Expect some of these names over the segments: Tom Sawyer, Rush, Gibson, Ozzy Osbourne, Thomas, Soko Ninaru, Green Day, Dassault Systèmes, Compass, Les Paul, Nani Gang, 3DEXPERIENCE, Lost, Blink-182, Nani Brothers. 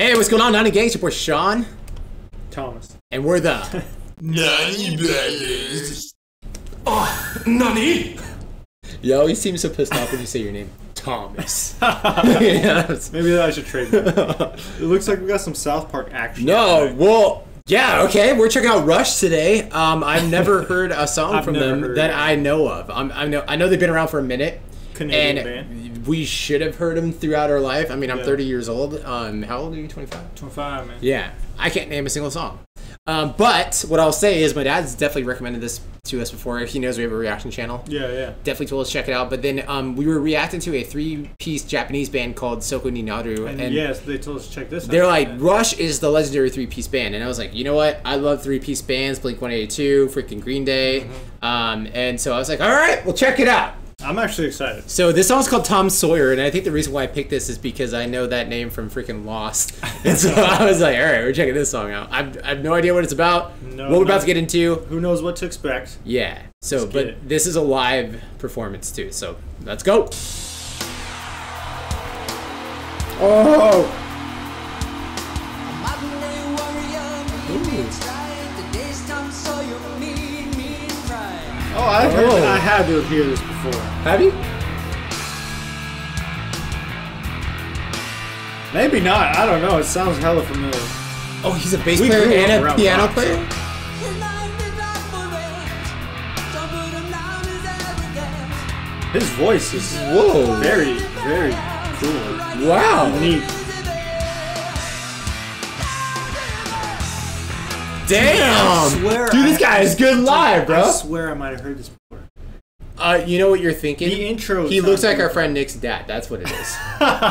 Hey, what's going on, Nani Gangs? We're Sean, Thomas, and we're the Nani Brothers. Oh, Nani! You always seem so pissed off when you say your name, Thomas. Maybe I should trade that. It looks like we got some South Park action. No, right? Well, yeah, okay. We're checking out Rush today. I've never heard a song from them that I know of. I know they've been around for a minute. Canadian band. We should have heard them throughout our life. I mean, I'm 30 years old. How old are you? 25? 25, man. Yeah. I can't name a single song. But what I'll say is my dad's definitely recommended this to us before. He knows we have a reaction channel. Yeah, yeah. Definitely told us to check it out. But then we were reacting to a three-piece Japanese band called Soko Ninaru. And yes, they told us to check this out. They're like, Rush is the legendary three-piece band. And I was like, you know what? I love three-piece bands, Blink-182, freaking Green Day. Mm-hmm. And so I was like, all right, we'll check it out. I'm actually excited. So this song's called Tom Sawyer, and I think the reason why I picked this is because I know that name from freaking Lost. And so I was like, all right, we're checking this song out. I have no idea what it's about, what we're about to get into. Who knows what to expect. Yeah. So, but this is a live performance too, so let's go. Oh! Ooh. Oh, I've heard that. I had to hear this before. Have you? Maybe not. I don't know. It sounds hella familiar. Oh, he's a bass player and a piano player? His voice is very, very cool. Wow. Neat. Damn! Dude, this guy is good live, bro. I swear I might have heard this before. You know what you're thinking? The intro. He looks like our friend Nick's dad. That's what it is.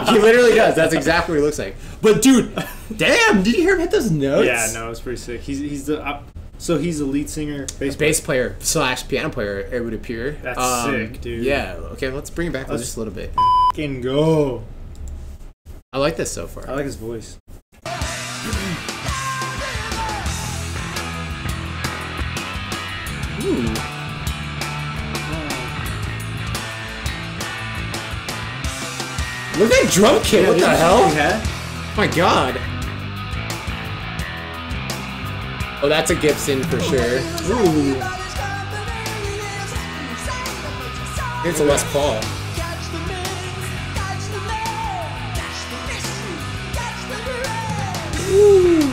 He literally does. That's exactly what he looks like. But dude, damn! Did you hear him hit those notes? Yeah, no, it's pretty sick. He's the so he's the lead singer, bass player slash piano player. It would appear. That's sick, dude. Yeah. Okay, let's bring it back just a little bit. Fucking go. I like this so far. I like his voice. Ooh. Look at that drum kit, what the hell? Oh my god. Oh, that's a Gibson for sure. Ooh. It's a Les Paul. Ooh.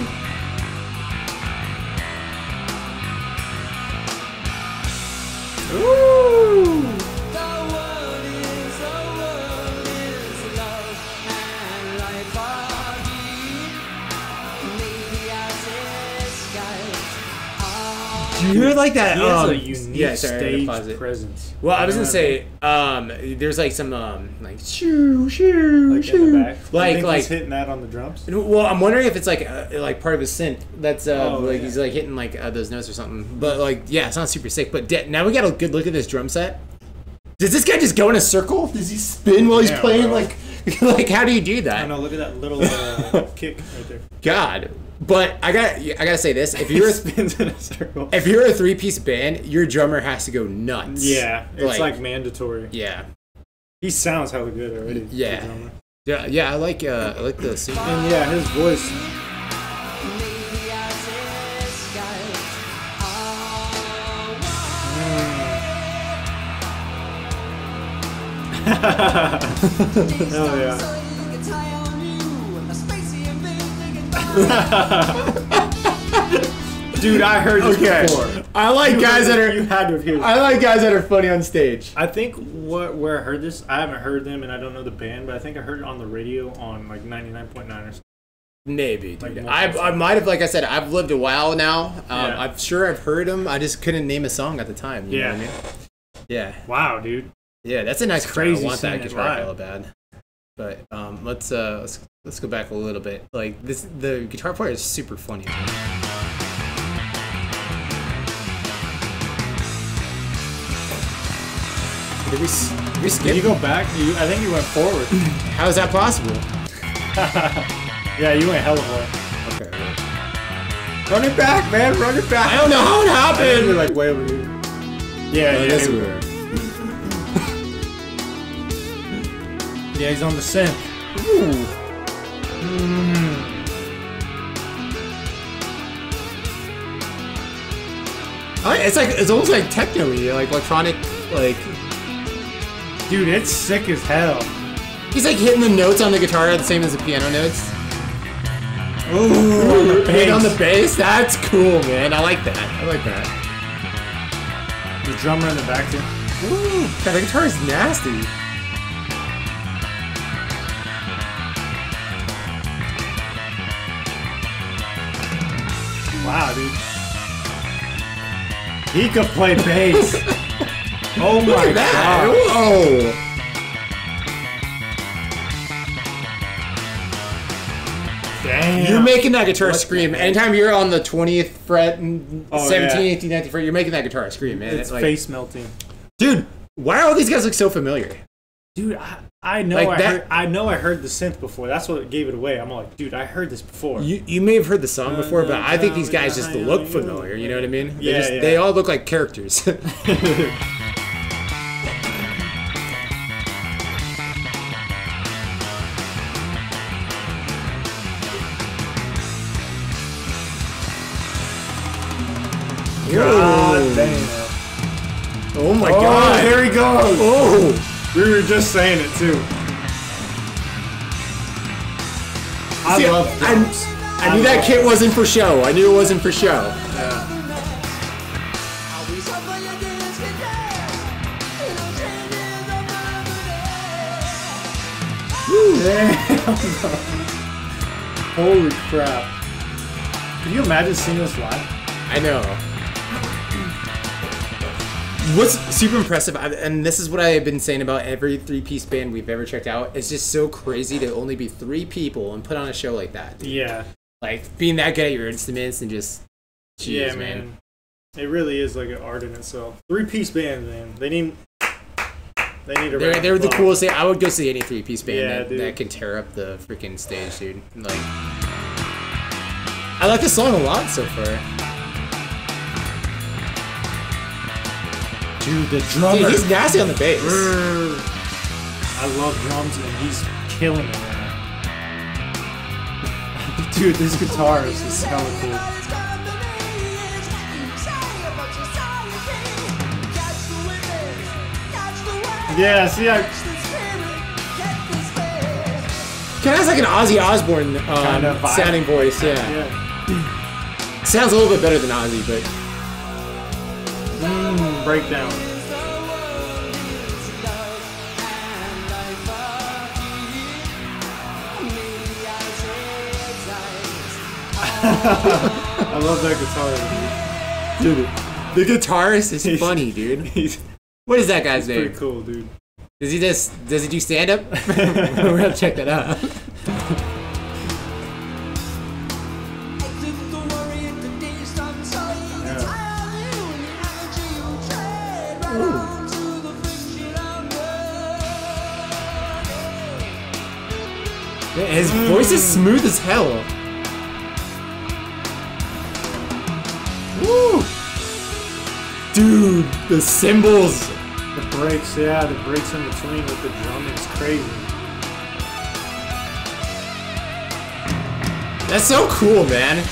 You're like that. He has a unique stage presence. Well, I was gonna say, there's like some like shoo shoo like shoo, in the back. Like he's hitting that on the drums. Well, I'm wondering if it's like part of his synth. That's he's like hitting like those notes or something. But like yeah, it's not super sick. But now we got a good look at this drum set. Does this guy just go in a circle? Does he spin while he's playing? Bro. Like how do you do that? I don't know. Look at that little kick right there. God. But I gotta say this: if you're spins in a circle, if you're a three-piece band, your drummer has to go nuts. Yeah, it's like mandatory. Yeah, he sounds hella good already. Yeah, yeah. I like the singing. And yeah, his voice. Hell yeah. Dude, I heard this before. I like I like guys that are funny on stage. I think where I heard this, I haven't heard them and I don't know the band, but I think I heard it on the radio on like 99.9 or something. Maybe, dude. Like I might have, like I said, I've lived a while now. Yeah. I'm sure I've heard them. I just couldn't name a song at the time. You know what I mean? Yeah. Wow, dude. Yeah, that's a nice crazy. I want that guitar hella bad. But let's go back a little bit. Like this, the guitar player is super funny. Did we skip? Did you go back? I think you went forward. How is that possible? Yeah, you went hella far. Okay. Run it back, man. Run it back. I don't know how it happened. We're like way over here. Yeah, yeah. Yes, we were. Yeah, he's on the synth. Ooh. Mm. It's almost like techno-y, like electronic, like. Dude, it's sick as hell. He's like hitting the notes on the guitar the same as the piano notes. Ooh, on the bass? That's cool, man. I like that. I like that. The drummer in the back too. Ooh, God, the guitar is nasty. Wow, dude. He could play bass. Oh my God. Look at that. Whoa. Damn. You're making that guitar scream. Anytime you're on the 20th fret and 17th, 18th, 19th fret, you're making that guitar scream, man. It's like, face melting. Dude, why are all these guys look so familiar? Dude, I know I heard the synth before. That's what gave it away. I'm like, dude, I heard this before. You may have heard the song before, but I think these guys just look familiar. You know what I mean? Yeah, they all look like characters. God damn. Oh my God. There he goes. Oh. We were just saying it too. I knew that kit wasn't for show. I knew it wasn't for show. Yeah. Woo. Holy crap. Can you imagine seeing this live? I know. What's super impressive, and this is what I have been saying about every three-piece band we've ever checked out, it's just so crazy to only be three people and put on a show like that. Dude. Yeah. Like, being that good at your instruments and just... Geez, yeah, man. It really is like an art in itself. Three-piece band, man. They need a... They're the coolest thing. I would go see any three-piece band that can tear up the freaking stage, dude. Like, I like this song a lot so far. Dude, the drummer. Dude, he's nasty on the bass. I love drums, and he's killing it right now. Dude, this guitar is just hella cool. Yeah, see, Kind of has like an Ozzy Osbourne sounding voice, yeah. Sounds a little bit better than Ozzy, but... breakdown. I love that guitar, dude. The guitarist is funny, dude. What is that guy's name? Pretty cool, dude. Does he do stand up? We're gonna check that out. His voice is smooth as hell. Woo! Dude, the cymbals. The breaks, yeah, the breaks in between with the drum, it's crazy. That's so cool, man.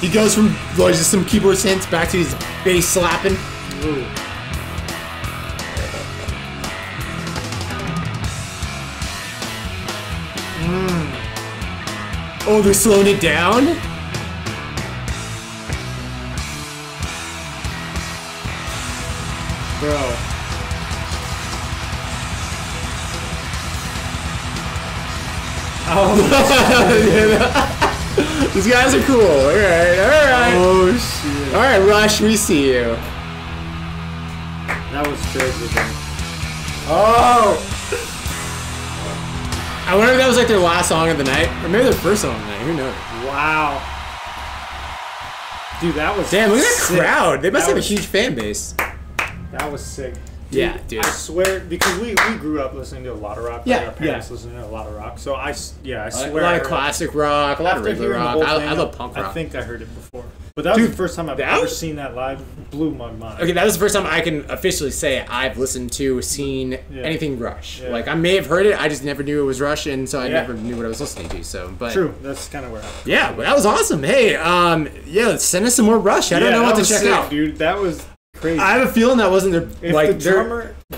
He goes from like just some keyboard synths back to his bass slapping. Ooh. Oh, they're slowing it down? Bro. Oh, these guys are cool. Alright. Oh, shit. Alright, Rush, we see you. That was crazy, man. Oh! I wonder if that was like their last song of the night, or maybe their first song of the night. Who knows? Wow, dude, that was damn. Look at that crowd. They must have a huge fan base. That was sick. Dude, yeah, dude. I swear, because we grew up listening to a lot of rock. Yeah, our parents listened to a lot of rock. So I swear, a lot of classic rock, a lot of regular rock. I love punk rock. I think I heard it before. But that was the first time I've ever seen that live. Blew my mind. Okay, that was the first time I can officially say I've listened to, seen anything Rush. Yeah. Like, I may have heard it, I just never knew it was Rush, and so I never knew what I was listening to. So, but true, that's kind of where. Yeah, but that was awesome. Hey, yeah, send us some more Rush. I don't know what to check out, dude. That was crazy. I have a feeling that wasn't their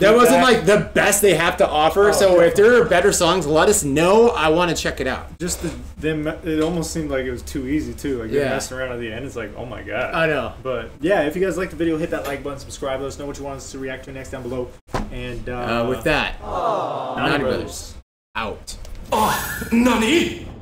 that wasn't like the best they have to offer. So if there are better songs, let us know. I want to check it out. Just them, it almost seemed like it was too easy too. Like they're messing around at the end. It's like, oh my god. I know. But yeah, if you guys like the video, hit that like button, subscribe, let us know what you want us to react to next down below. And with that, Nani Brothers out. Oh, Nani.